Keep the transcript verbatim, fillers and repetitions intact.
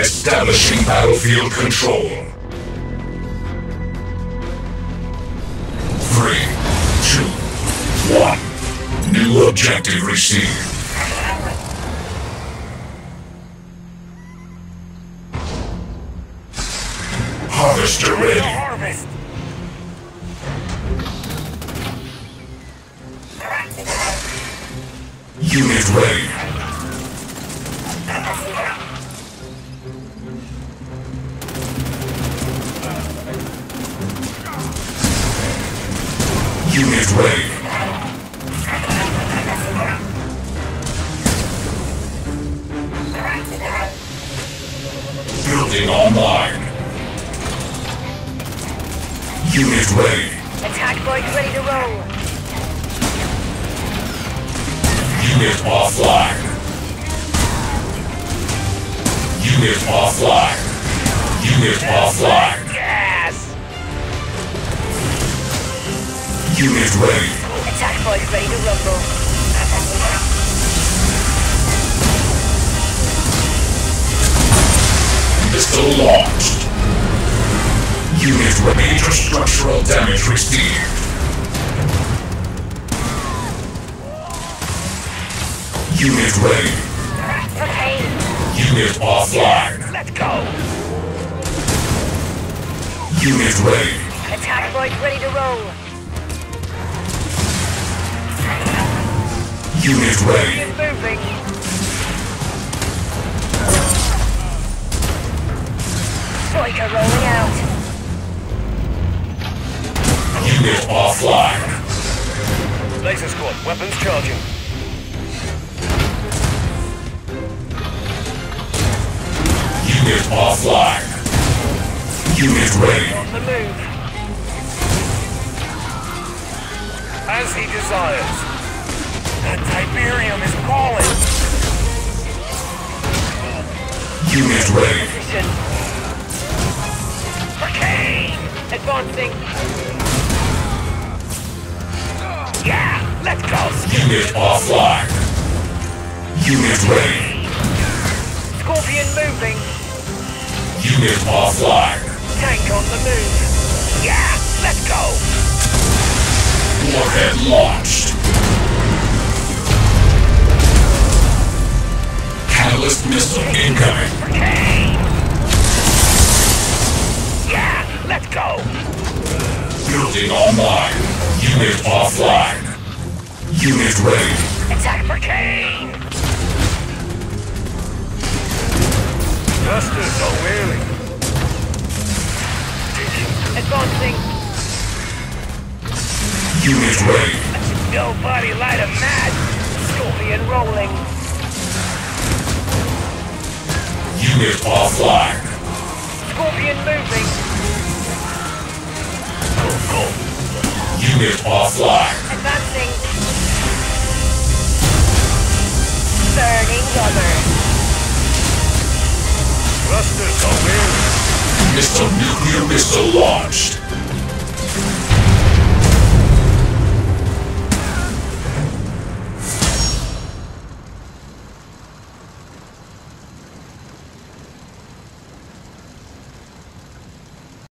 Establishing battlefield control. Three, two, one. New objective received. Harvester ready. Harvest. Unit ready. Unit ready. Building online. Unit ready. Attack boys ready to roll. Unit offline. Unit offline. Unit offline. Yes. Unit ready. Attack boys ready to rumble. Missile launched. Unit ready. Major structural damage received. Unit ready. Okay. Unit offline. Let's go. Unit ready. Attack boys ready to roll. Unit ready. Unit moving. Boyka rolling out. Unit offline. Laser squad, weapons charging. Unit offline. Unit ready. On the move. As he desires. The Tiberium is calling. Unit ready. Okay. Advancing. Yeah, let's go. Unit offline. Unit ready. Scorpion moving. Unit offline. Tank on the move. Yeah, let's go. Warhead launched. Catalyst missile incoming. Okay. Yeah, let's go. Building online. Unit offline. Unit ready. Attack for Kane. Clusters are wailing. Advancing. Unit ready. Nobody light a match. Scorpion rolling. Unit offline. Scorpion moving. Go, go. Unit offline. Advancing. Burning rubber. Missile, nuclear missile launched.